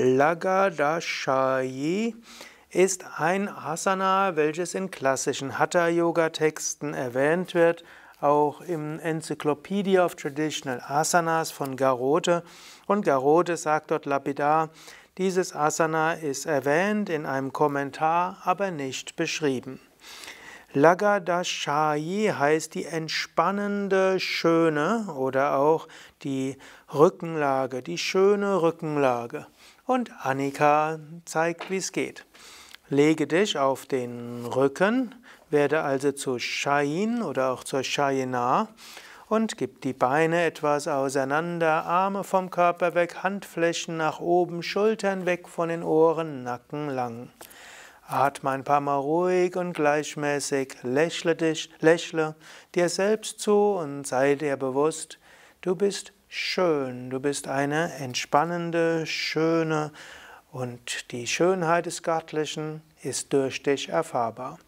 Langadashayi ist ein Asana, welches in klassischen Hatha-Yoga-Texten erwähnt wird. Auch im Encyclopedia of Traditional Asanas von Garote. Und Garote sagt dort lapidar, dieses Asana ist erwähnt in einem Kommentar, aber nicht beschrieben. Langadashayi heißt die entspannende Schöne oder auch die Rückenlage, die schöne Rückenlage. Und Annika zeigt, wie es geht. Lege dich auf den Rücken, werde also zu Shayin oder auch zur Shayina und gib die Beine etwas auseinander, Arme vom Körper weg, Handflächen nach oben, Schultern weg von den Ohren, Nacken lang. Atme ein paar Mal ruhig und gleichmäßig, lächle dir selbst zu und sei dir bewusst, du bist schön, du bist eine entspannende, schöne und die Schönheit des Göttlichen ist durch dich erfahrbar.